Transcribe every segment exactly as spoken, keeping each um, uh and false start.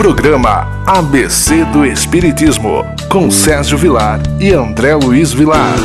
Programa A B C do Espiritismo, com César Villar e André Luiz Villar.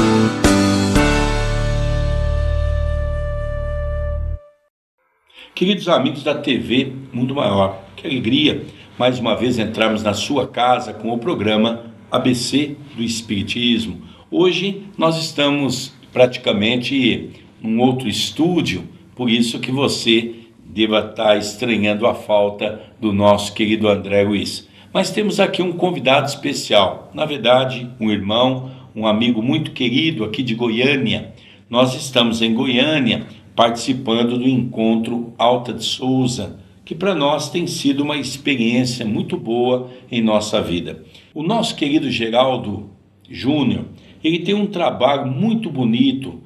Queridos amigos da T V Mundo Maior, que alegria mais uma vez entrarmos na sua casa com o programa A B C do Espiritismo. Hoje nós estamos praticamente num outro estúdio, por isso que você deva estar estranhando a falta do nosso querido André Luiz. Mas temos aqui um convidado especial, na verdade, um irmão, um amigo muito querido aqui de Goiânia. Nós estamos em Goiânia participando do encontro Auta de Souza, que para nós tem sido uma experiência muito boa em nossa vida. O nosso querido Geraldo Júnior, ele tem um trabalho muito bonito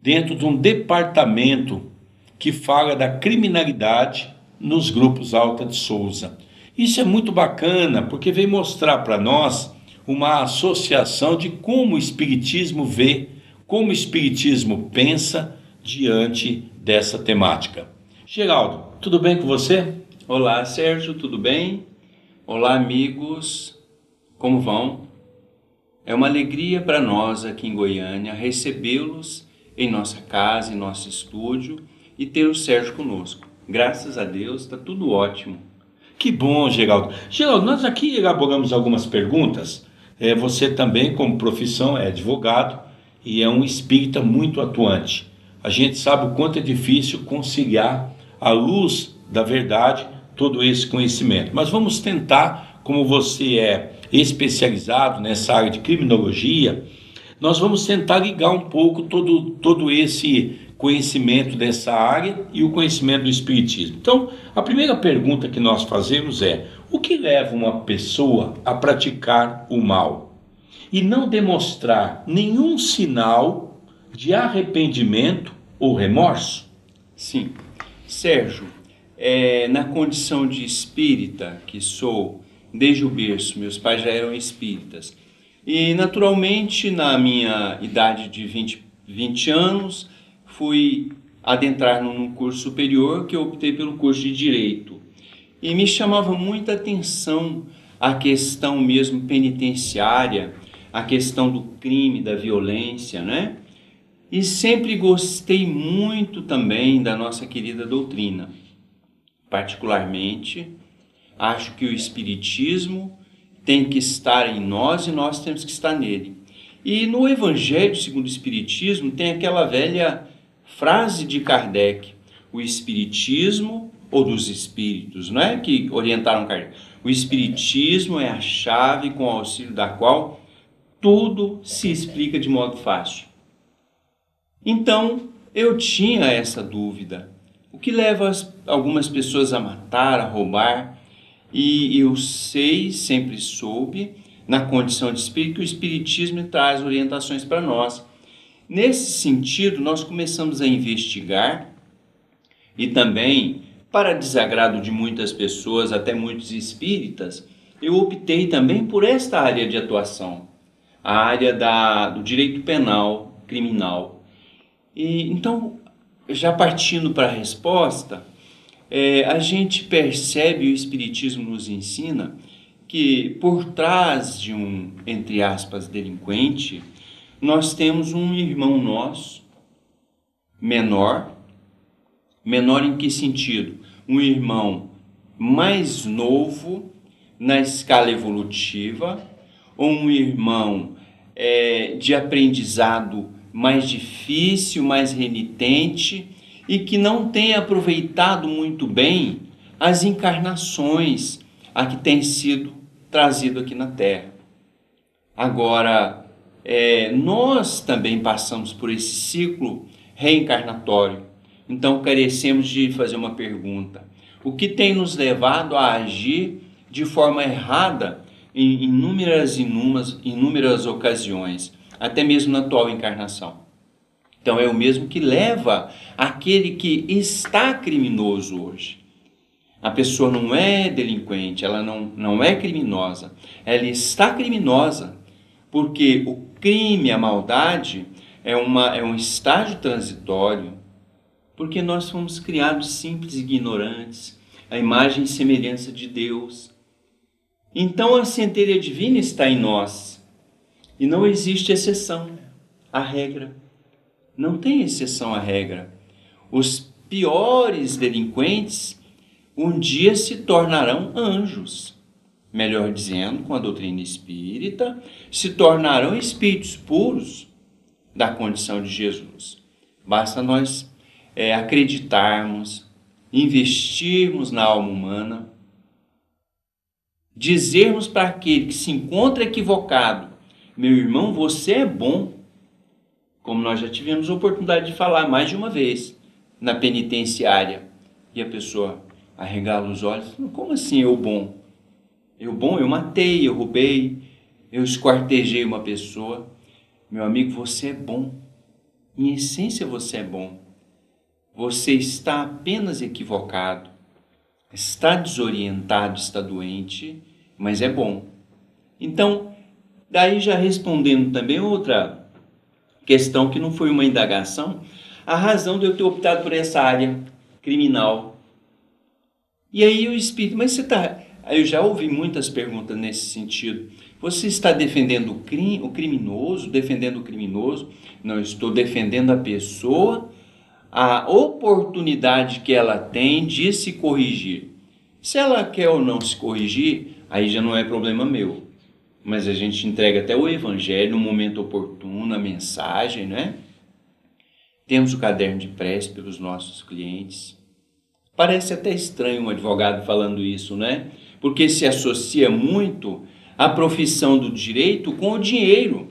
dentro de um departamento que fala da criminalidade nos grupos Auta de Souza. Isso é muito bacana, porque vem mostrar para nós uma associação de como o Espiritismo vê, como o Espiritismo pensa diante dessa temática. Geraldo, tudo bem com você? Olá, Sérgio, tudo bem? Olá, amigos, como vão? É uma alegria para nós aqui em Goiânia recebê-los em nossa casa, em nosso estúdio, e ter o Sérgio conosco. Graças a Deus, está tudo ótimo. Que bom, Geraldo. Geraldo, nós aqui elaboramos algumas perguntas. É, você também, como profissão, é advogado e é um espírita muito atuante. A gente sabe o quanto é difícil conciliar, à luz da verdade, todo esse conhecimento. Mas vamos tentar, como você é especializado nessa área de criminologia, nós vamos tentar ligar um pouco todo, todo esse conhecimento dessa área e o conhecimento do Espiritismo. Então, a primeira pergunta que nós fazemos é: o que leva uma pessoa a praticar o mal e não demonstrar nenhum sinal de arrependimento ou remorso? Sim. Sérgio, é, na condição de espírita que sou, desde o berço, meus pais já eram espíritas. E, naturalmente, na minha idade de vinte, vinte anos, fui adentrar num curso superior, que eu optei pelo curso de Direito. E me chamava muita atenção a questão mesmo penitenciária, a questão do crime, da violência, né? E sempre gostei muito também da nossa querida doutrina. Particularmente, acho que o Espiritismo tem que estar em nós e nós temos que estar nele. E no Evangelho segundo o Espiritismo tem aquela velha frase de Kardec, o Espiritismo, ou dos Espíritos, não é? Que orientaram Kardec. O Espiritismo é a chave com o auxílio da qual tudo se explica de modo fácil. Então, eu tinha essa dúvida. O que leva algumas pessoas a matar, a roubar? E eu sei, sempre soube, na condição de espírito, que o Espiritismo traz orientações para nós. Nesse sentido, nós começamos a investigar e também, para desagrado de muitas pessoas, até muitos espíritas, eu optei também por esta área de atuação, a área da, do direito penal, criminal. E, então, já partindo para a resposta, é, a gente percebe, o Espiritismo nos ensina, que por trás de um, entre aspas, delinquente, nós temos um irmão nosso, menor, menor em que sentido? Um irmão mais novo na escala evolutiva, ou um irmão é, de aprendizado mais difícil, mais renitente, e que não tem aproveitado muito bem as encarnações a que tem sido trazido aqui na Terra. Agora, É, nós também passamos por esse ciclo reencarnatório, então carecemos de fazer uma pergunta. O que tem nos levado a agir de forma errada em inúmeras, inúmeras, inúmeras ocasiões, até mesmo na atual encarnação? Então é o mesmo que leva aquele que está criminoso hoje. A pessoa não é delinquente, ela não, não é criminosa, ela está criminosa, porque o crime, a maldade, é, uma, é um estágio transitório, porque nós fomos criados simples e ignorantes, à imagem e semelhança de Deus. Então a centelha divina está em nós e não existe exceção à regra. Não tem exceção à regra. Os piores delinquentes um dia se tornarão anjos. Melhor dizendo, com a doutrina espírita, se tornarão espíritos puros da condição de Jesus. Basta nós é, acreditarmos, investirmos na alma humana, dizermos para aquele que se encontra equivocado, meu irmão, você é bom, como nós já tivemos a oportunidade de falar mais de uma vez na penitenciária, e a pessoa arregala os olhos, como assim eu bom? Eu bom, eu matei, eu roubei, eu esquartejei uma pessoa. Meu amigo, você é bom. Em essência você é bom. Você está apenas equivocado. Está desorientado, está doente, mas é bom. Então, daí já respondendo também outra questão que não foi uma indagação, a razão de eu ter optado por essa área criminal. E aí o espírito, mas você está... Eu já ouvi muitas perguntas nesse sentido. Você está defendendo o, crim, o criminoso, defendendo o criminoso? Não, estou defendendo a pessoa, a oportunidade que ela tem de se corrigir. Se ela quer ou não se corrigir, aí já não é problema meu. Mas a gente entrega até o evangelho no momento oportuno, a mensagem, né? Temos o caderno de prece pelos nossos clientes. Parece até estranho um advogado falando isso, né? Porque se associa muito a profissão do direito com o dinheiro.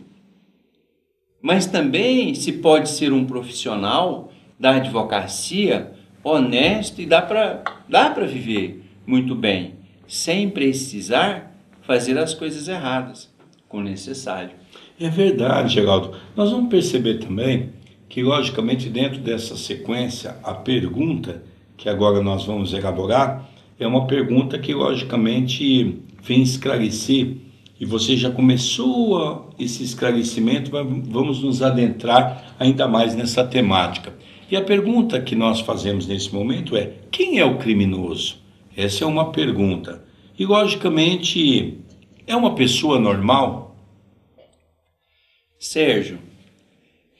Mas também se pode ser um profissional da advocacia honesto e dá para dá para viver muito bem, sem precisar fazer as coisas erradas, quando necessário. É verdade, Geraldo. Nós vamos perceber também que, logicamente, dentro dessa sequência, a pergunta que agora nós vamos elaborar, é uma pergunta que logicamente vem esclarecer, e você já começou a, esse esclarecimento, mas vamos nos adentrar ainda mais nessa temática. E a pergunta que nós fazemos nesse momento é, quem é o criminoso? Essa é uma pergunta. E logicamente, é uma pessoa normal? Sérgio,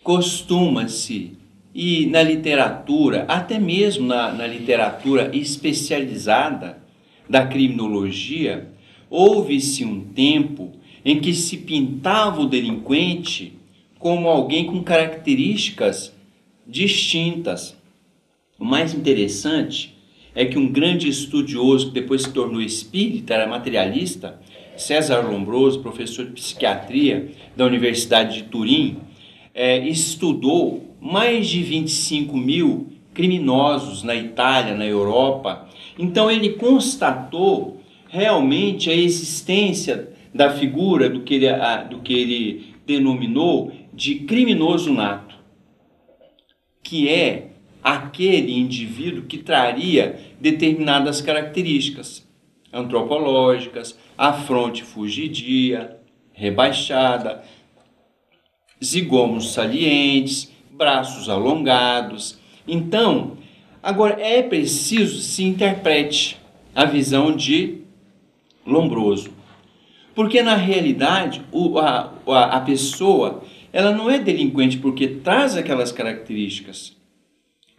costuma-se, e na literatura, até mesmo na, na literatura especializada da criminologia, houve-se um tempo em que se pintava o delinquente como alguém com características distintas. O mais interessante é que um grande estudioso, que depois se tornou espírita, era materialista, César Lombroso, professor de psiquiatria da Universidade de Turim, é, estudou mais de vinte e cinco mil criminosos na Itália, na Europa. Então ele constatou realmente a existência da figura do que ele, a, do que ele denominou de criminoso nato, que é aquele indivíduo que traria determinadas características antropológicas, a fronte fugidia, rebaixada, zigomos salientes, braços alongados. Então, agora é preciso se interprete a visão de Lombroso. Porque na realidade o, a, a pessoa ela não é delinquente porque traz aquelas características.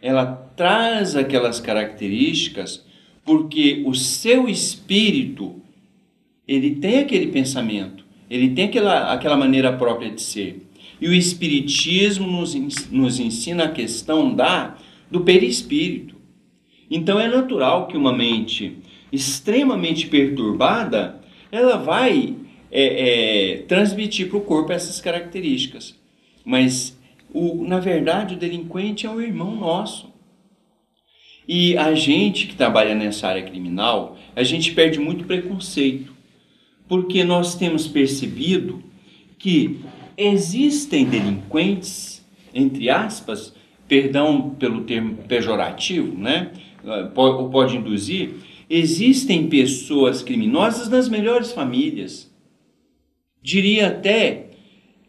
Ela traz aquelas características porque o seu espírito ele tem aquele pensamento, ele tem aquela, aquela maneira própria de ser. E o Espiritismo nos ensina a questão da, do perispírito. Então é natural que uma mente extremamente perturbada, ela vai é, é, transmitir para o corpo essas características. Mas, o, na verdade, o delinquente é um irmão nosso. E a gente que trabalha nessa área criminal, a gente perde muito preconceito. Porque nós temos percebido que existem delinquentes, entre aspas, perdão pelo termo pejorativo, né? Ou pode induzir, existem pessoas criminosas nas melhores famílias. Diria até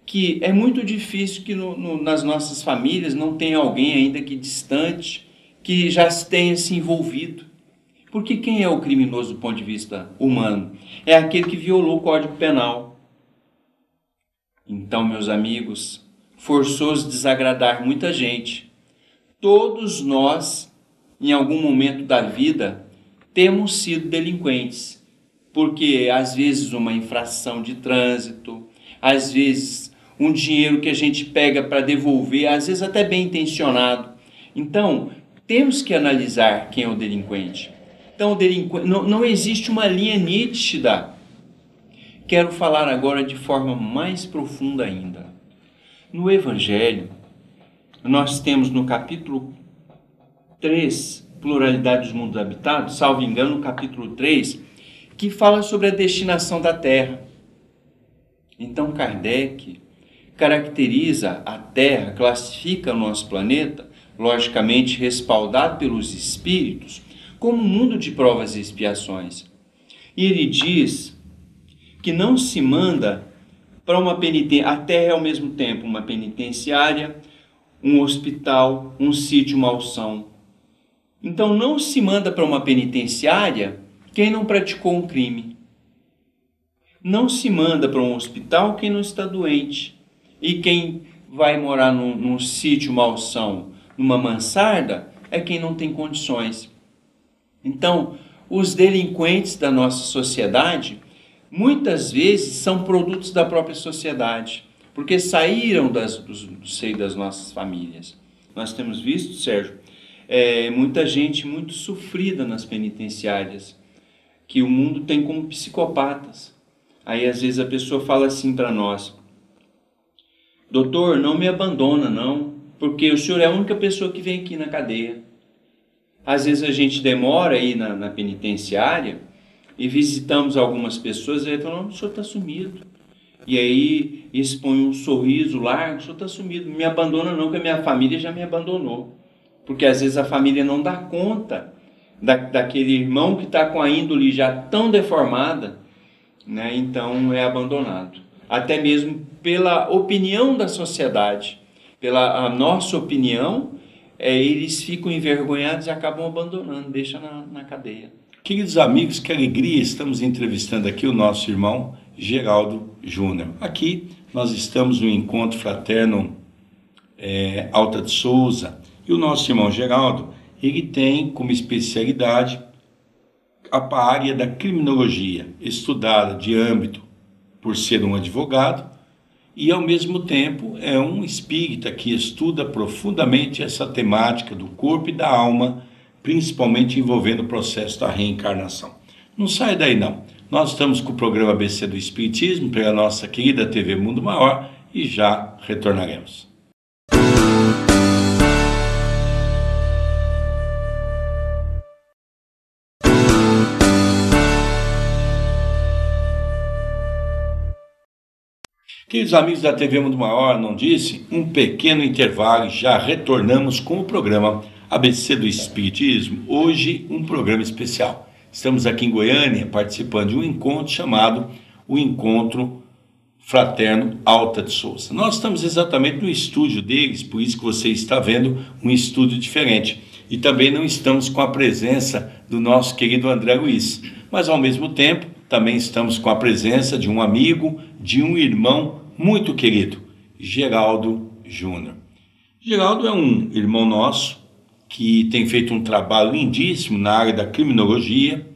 que é muito difícil que no, no, nas nossas famílias não tenha alguém ainda que distante, que já tenha se envolvido. Porque quem é o criminoso do ponto de vista humano? É aquele que violou o Código Penal. Então, meus amigos, forçou-se desagradar muita gente. Todos nós, em algum momento da vida, temos sido delinquentes. Porque, às vezes, uma infração de trânsito, às vezes, um dinheiro que a gente pega para devolver, às vezes até bem intencionado. Então, temos que analisar quem é o delinquente. Então, o delinqu... não, não existe uma linha nítida. Quero falar agora de forma mais profunda ainda. No Evangelho, nós temos no capítulo três, Pluralidade dos Mundos Habitados, salvo engano, no capítulo três, que fala sobre a destinação da Terra. Então, Kardec caracteriza a Terra, classifica o nosso planeta, logicamente respaldado pelos espíritos, como um mundo de provas e expiações. E ele diz que não se manda para uma penitência, a Terra é ao mesmo tempo uma penitenciária, um hospital, um sítio, uma malsão. Então não se manda para uma penitenciária quem não praticou um crime. Não se manda para um hospital quem não está doente. E quem vai morar num, num sítio, uma malsão, numa mansarda, é quem não tem condições. Então, os delinquentes da nossa sociedade muitas vezes são produtos da própria sociedade, porque saíram das, dos, do seio das nossas famílias. Nós temos visto, Sérgio, é, muita gente muito sofrida nas penitenciárias, que o mundo tem como psicopatas. Aí às vezes a pessoa fala assim para nós: doutor, não me abandona não, porque o senhor é a única pessoa que vem aqui na cadeia. Às vezes a gente demora aí na, na penitenciária e visitamos algumas pessoas e aí falam: o senhor está sumido. E aí expõe um sorriso largo: o senhor está sumido, me abandona não, que a minha família já me abandonou. Porque às vezes a família não dá conta da, daquele irmão que está com a índole já tão deformada, né? Então é abandonado. Até mesmo pela opinião da sociedade, pela a nossa opinião, É, eles ficam envergonhados e acabam abandonando, deixam na, na cadeia. Queridos amigos, que alegria, estamos entrevistando aqui o nosso irmão Geraldo Júnior. Aqui nós estamos no Encontro Fraterno é, Auta de Souza, e o nosso irmão Geraldo, ele tem como especialidade a área da criminologia, estudada de âmbito por ser um advogado, e ao mesmo tempo é um espírita que estuda profundamente essa temática do corpo e da alma, principalmente envolvendo o processo da reencarnação. Não sai daí não, nós estamos com o programa A B C do Espiritismo, pela nossa querida T V Mundo Maior, e já retornaremos. Queridos amigos da T V Mundo Maior, não disse? Um pequeno intervalo e já retornamos com o programa A B C do Espiritismo. Hoje, um programa especial. Estamos aqui em Goiânia participando de um encontro chamado o Encontro Fraterno Auta de Souza. Nós estamos exatamente no estúdio deles, por isso que você está vendo um estúdio diferente. E também não estamos com a presença do nosso querido André Luiz, mas ao mesmo tempo também estamos com a presença de um amigo, de um irmão muito querido, Geraldo Júnior. Geraldo é um irmão nosso que tem feito um trabalho lindíssimo na área da criminologia,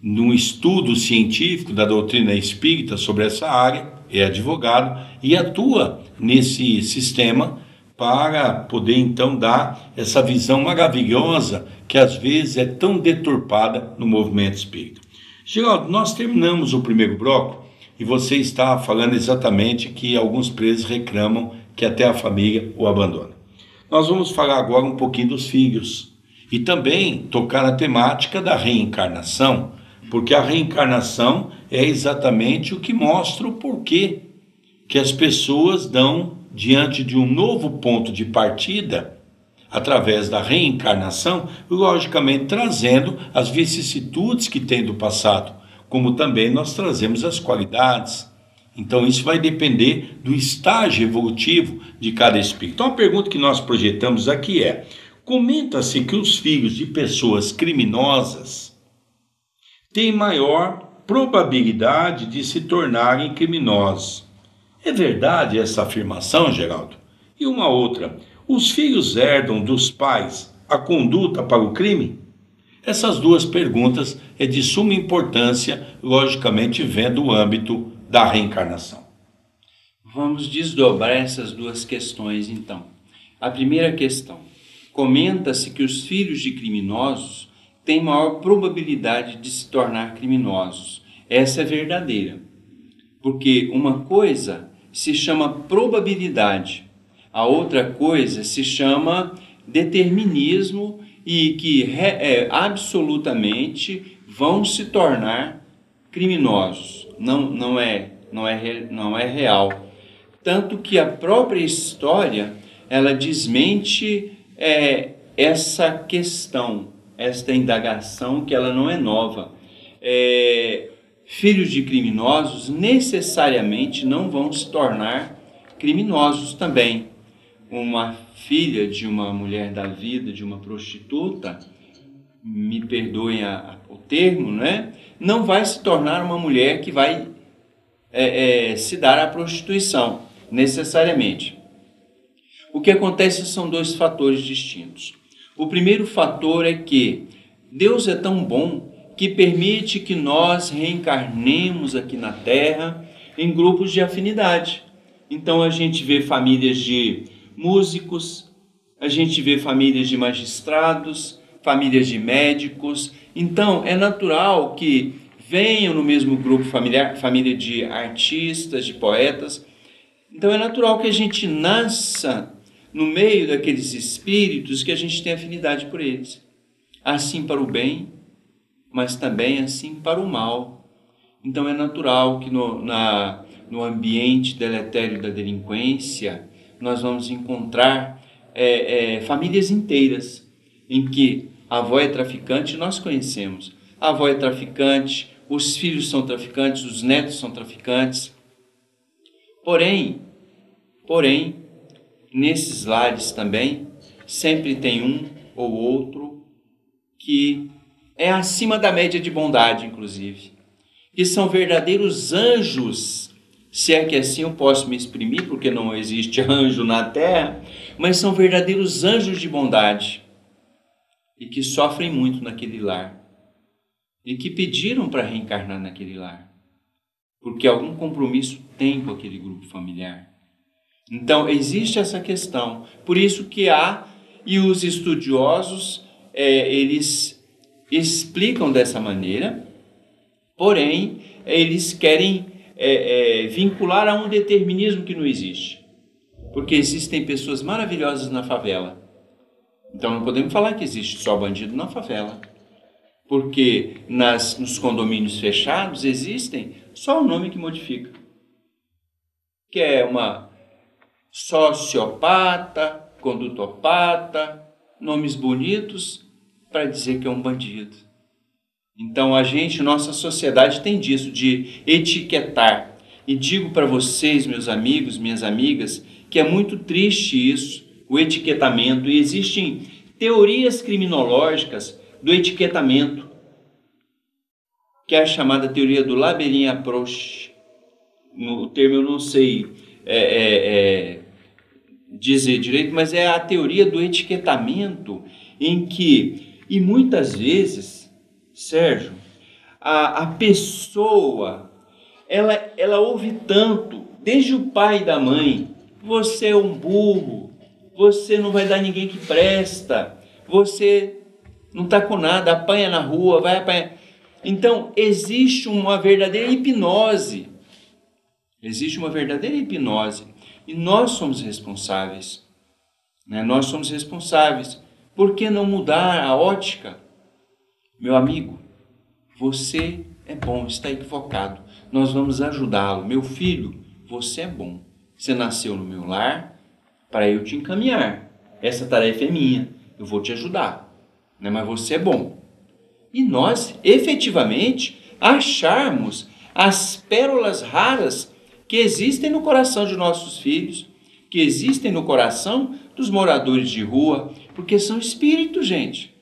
no estudo científico da doutrina espírita sobre essa área, é advogado e atua nesse sistema para poder então dar essa visão maravilhosa que às vezes é tão deturpada no movimento espírita. Geraldo, nós terminamos o primeiro bloco e você está falando exatamente que alguns presos reclamam que até a família o abandona. Nós vamos falar agora um pouquinho dos filhos e também tocar na temática da reencarnação, porque a reencarnação é exatamente o que mostra o porquê que as pessoas dão diante de um novo ponto de partida através da reencarnação, logicamente trazendo as vicissitudes que tem do passado, como também nós trazemos as qualidades. Então isso vai depender do estágio evolutivo de cada espírito. Então a pergunta que nós projetamos aqui é: comenta-se que os filhos de pessoas criminosas têm maior probabilidade de se tornarem criminosos. É verdade essa afirmação, Geraldo? E uma outra, os filhos herdam dos pais a conduta para o crime? Essas duas perguntas é de suma importância, logicamente vendo o âmbito da reencarnação. Vamos desdobrar essas duas questões, então. A primeira questão, comenta-se que os filhos de criminosos têm maior probabilidade de se tornar criminosos. Essa é verdadeira, porque uma coisa se chama probabilidade, a outra coisa se chama determinismo e que é, absolutamente vão se tornar criminosos. Não, não, é, não, é, não é real. Tanto que a própria história, ela desmente é, essa questão, esta indagação, que ela não é nova. É, filhos de criminosos necessariamente não vão se tornar criminosos também. Uma filha de uma mulher da vida, de uma prostituta, me perdoem a, a, o termo, né? Não vai se tornar uma mulher que vai é, é, se dar à prostituição, necessariamente. O que acontece são dois fatores distintos. O primeiro fator é que Deus é tão bom que permite que nós reencarnemos aqui na Terra em grupos de afinidade. Então a gente vê famílias de músicos, a gente vê famílias de magistrados, famílias de médicos. Então é natural que venham no mesmo grupo familiar, família de artistas, de poetas. Então é natural que a gente nasça no meio daqueles espíritos que a gente tem afinidade por eles. Assim para o bem, mas também assim para o mal. Então é natural que no, na, no ambiente deletério da delinquência nós vamos encontrar é, é, famílias inteiras em que a avó é traficante, nós conhecemos. A avó é traficante, os filhos são traficantes, os netos são traficantes. Porém, porém, nesses lares também, sempre tem um ou outro que é acima da média de bondade, inclusive. Que são verdadeiros anjos. Se é que assim eu posso me exprimir, porque não existe anjo na Terra, mas são verdadeiros anjos de bondade e que sofrem muito naquele lar e que pediram para reencarnar naquele lar, porque algum compromisso tem com aquele grupo familiar. Então existe essa questão, por isso que há, e os estudiosos é, eles explicam dessa maneira, porém eles querem É, é, vincular a um determinismo que não existe, porque existem pessoas maravilhosas na favela. Então não podemos falar que existe só bandido na favela, porque nas, nos condomínios fechados existem só o nome que modifica, que é uma sociopata, condutopata, nomes bonitos para dizer que é um bandido. Então, a gente, nossa sociedade tem disso, de etiquetar. E digo para vocês, meus amigos, minhas amigas, que é muito triste isso, o etiquetamento. E existem teorias criminológicas do etiquetamento, que é a chamada teoria do labeling approach. O termo eu não sei é, é, é, dizer direito, mas é a teoria do etiquetamento, em que, e muitas vezes, Sérgio, a, a pessoa, ela, ela ouve tanto, desde o pai e da mãe, você é um burro, você não vai dar ninguém que presta, você não está com nada, apanha na rua, vai apanhar. Então, existe uma verdadeira hipnose, existe uma verdadeira hipnose, e nós somos responsáveis, né? Nós somos responsáveis. Por que não mudar a ótica? Meu amigo, você é bom, está equivocado. Nós vamos ajudá-lo. Meu filho, você é bom. Você nasceu no meu lar para eu te encaminhar. Essa tarefa é minha. Eu vou te ajudar. Né? Mas você é bom. E nós, efetivamente, acharmos as pérolas raras que existem no coração de nossos filhos, que existem no coração dos moradores de rua, porque são espíritos, gente.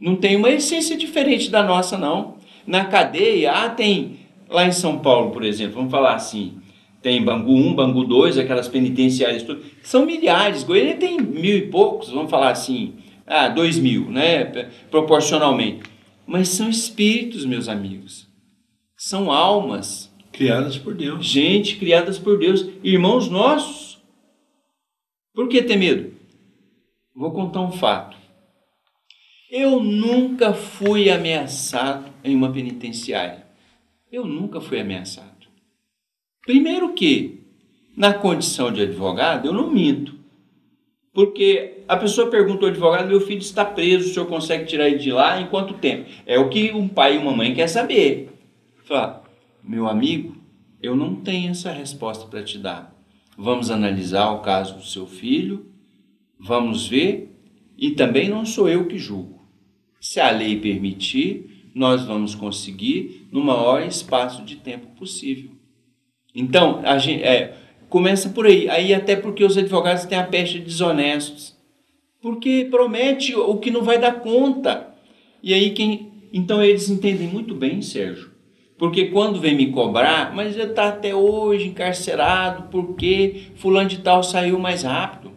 Não tem uma essência diferente da nossa, não. na cadeia. Ah, tem lá em São Paulo, por exemplo, vamos falar assim, tem Bangu um, Bangu dois, aquelas penitenciárias, tudo, são milhares. Goiânia tem mil e poucos, vamos falar assim, ah, dois mil, né, proporcionalmente. Mas são espíritos, meus amigos, são almas criadas por Deus, gente criadas por Deus, irmãos nossos. Por que ter medo? Vou contar um fato. Eu nunca fui ameaçado em uma penitenciária. Eu nunca fui ameaçado. Primeiro que, na condição de advogado, eu não minto. Porque a pessoa pergunta ao advogado, meu filho está preso, o senhor consegue tirar ele de lá em quanto tempo? É o que um pai e uma mãe querem saber. Fala, meu amigo, eu não tenho essa resposta para te dar. Vamos analisar o caso do seu filho, vamos ver, e também não sou eu que julgo. Se a lei permitir, nós vamos conseguir no maior espaço de tempo possível. Então, a gente, é, começa por aí. Aí até porque os advogados têm a peste de desonestos. Porque promete o que não vai dar conta. E aí quem... Então eles entendem muito bem, Sérgio. Porque quando vem me cobrar, mas ele está até hoje encarcerado, porque fulano de tal saiu mais rápido.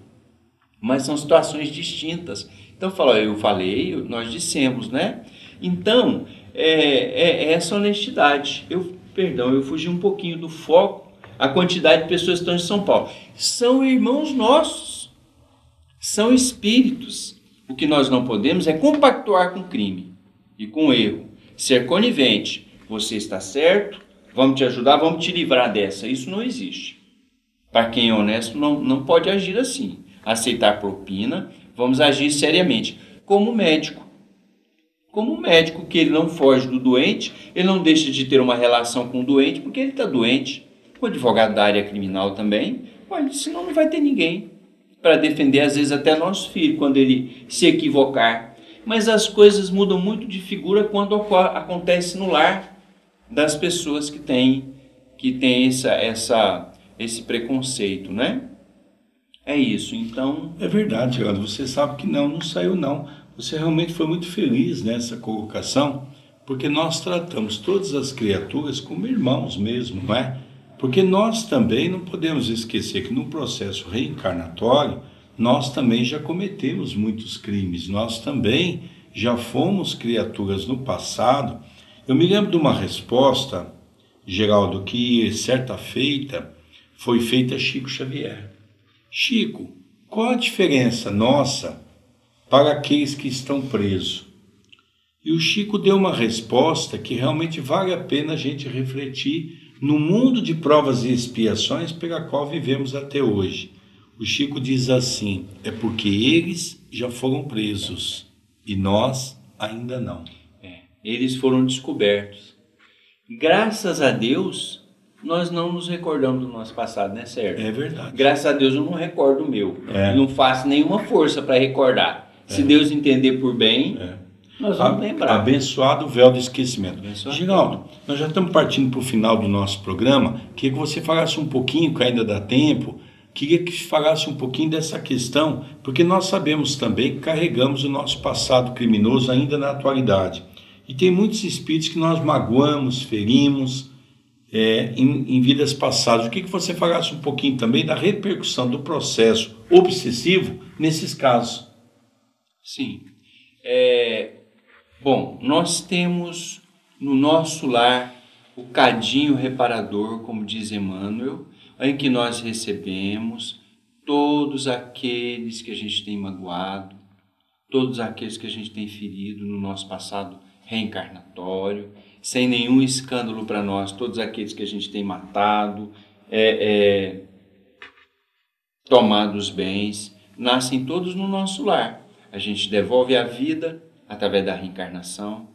Mas são situações distintas. Então fala, eu falei, nós dissemos, né? Então, é, é essa honestidade. Eu... Perdão, eu fugi um pouquinho do foco, a quantidade de pessoas que estão em São Paulo. São irmãos nossos, são espíritos. O que nós não podemos é compactuar com crime e com erro. Ser conivente, você está certo, vamos te ajudar, vamos te livrar dessa. Isso não existe. Para quem é honesto, não, não pode agir assim. Aceitar propina, vamos agir seriamente. Como médico. Como um médico, que ele não foge do doente, ele não deixa de ter uma relação com o doente, porque ele está doente. O advogado da área criminal também, olha, senão não vai ter ninguém para defender, às vezes, até nosso filho, quando ele se equivocar. Mas as coisas mudam muito de figura quando acontece no lar das pessoas que têm, que têm essa, essa, esse preconceito, né? É isso, então... É verdade, Geraldo, você sabe que não, não saiu não. Você realmente foi muito feliz nessa colocação, porque nós tratamos todas as criaturas como irmãos mesmo, não é? Porque nós também não podemos esquecer que no processo reencarnatório, nós também já cometemos muitos crimes, nós também já fomos criaturas no passado. Eu me lembro de uma resposta, Geraldo, que certa feita foi feita a Chico Xavier. Chico, qual a diferença nossa para aqueles que estão presos? E o Chico deu uma resposta que realmente vale a pena a gente refletir no mundo de provas e expiações pela qual vivemos até hoje. O Chico diz assim, é porque eles já foram presos e nós ainda não. É, eles foram descobertos. Graças a Deus, nós não nos recordamos do nosso passado, né, Sérgio? É verdade. Graças a Deus eu não recordo o meu. É. Não faço nenhuma força para recordar. Se é. Deus entender por bem, é. nós vamos a, lembrar. Abençoado o véu do esquecimento. Abençoado. Geraldo, nós já estamos partindo para o final do nosso programa. Queria que você falasse um pouquinho, que ainda dá tempo, queria que falasse um pouquinho dessa questão, porque nós sabemos também que carregamos o nosso passado criminoso ainda na atualidade. E tem muitos espíritos que nós magoamos, ferimos é, em, em vidas passadas. Eu queria que você falasse um pouquinho também da repercussão do processo obsessivo nesses casos. Sim. É, bom, nós temos no nosso lar o cadinho reparador, como diz Emmanuel, em que nós recebemos todos aqueles que a gente tem magoado, todos aqueles que a gente tem ferido no nosso passado reencarnatório, sem nenhum escândalo para nós, todos aqueles que a gente tem matado, é, é, tomado os bens, nascem todos no nosso lar. A gente devolve a vida através da reencarnação,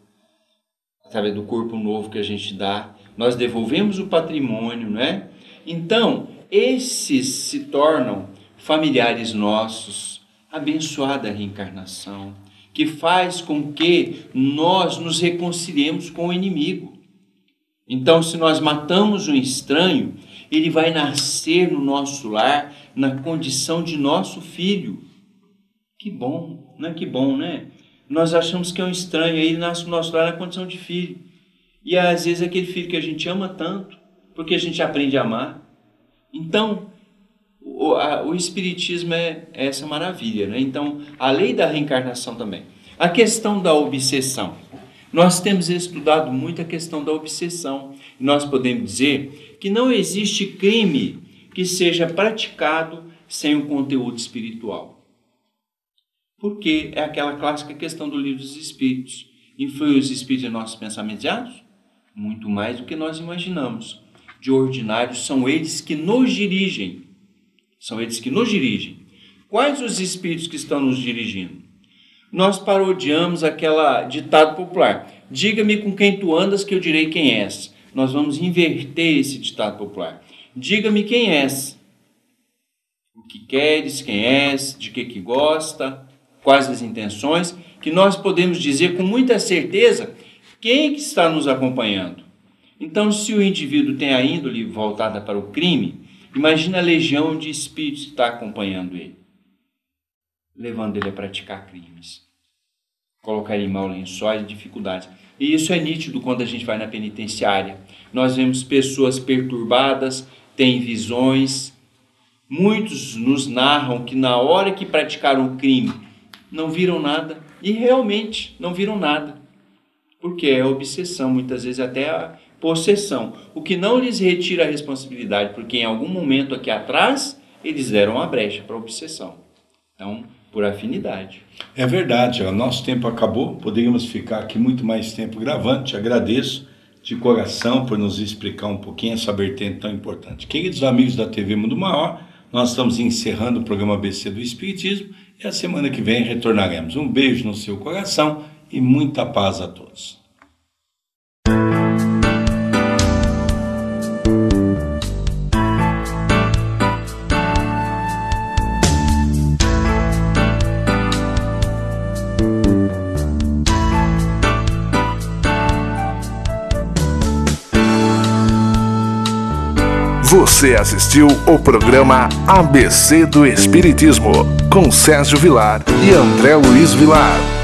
através do corpo novo que a gente dá. Nós devolvemos o patrimônio, né? Então, esses se tornam familiares nossos, abençoada a reencarnação, que faz com que nós nos reconciliemos com o inimigo. Então, se nós matamos um estranho, ele vai nascer no nosso lar na condição de nosso filho. Que bom! Não é que bom, né? Nós achamos que é um estranho, aí ele nasce no nosso lar na condição de filho. E às vezes é aquele filho que a gente ama tanto, porque a gente aprende a amar. Então, o, a, o Espiritismo é, é essa maravilha, né? Então, a lei da reencarnação também. A questão da obsessão. Nós temos estudado muito a questão da obsessão. Nós podemos dizer que não existe crime que seja praticado sem o conteúdo espiritual. Porque é aquela clássica questão do Livro dos Espíritos. Influi os espíritos em nossos pensamentos e atos? Muito mais do que nós imaginamos. De ordinário, são eles que nos dirigem. São eles que nos dirigem. Quais os espíritos que estão nos dirigindo? Nós parodiamos aquela ditado popular. Diga-me com quem tu andas que eu direi quem és. Nós vamos inverter esse ditado popular. Diga-me quem és. O que queres, quem és, de que que gosta, quais as intenções, que nós podemos dizer com muita certeza quem que está nos acompanhando. Então, se o indivíduo tem a índole voltada para o crime, imagina a legião de espíritos que está acompanhando ele, levando ele a praticar crimes, colocar em maus lençóis e dificuldades. E isso é nítido quando a gente vai na penitenciária. Nós vemos pessoas perturbadas, têm visões. Muitos nos narram que na hora que praticaram o crime não viram nada, e realmente não viram nada, porque é obsessão, muitas vezes até a possessão, o que não lhes retira a responsabilidade, porque em algum momento aqui atrás eles deram a brecha para a obsessão. Então, por afinidade. É verdade, o nosso tempo acabou, poderíamos ficar aqui muito mais tempo gravando. Te agradeço de coração por nos explicar um pouquinho essa vertente tão importante. Queridos amigos da T V Mundo Maior, nós estamos encerrando o programa A B C do Espiritismo e a semana que vem retornaremos. Um beijo no seu coração e muita paz a todos. Você assistiu o programa A B C do Espiritismo, com Sérgio Villar e André Luiz Villar.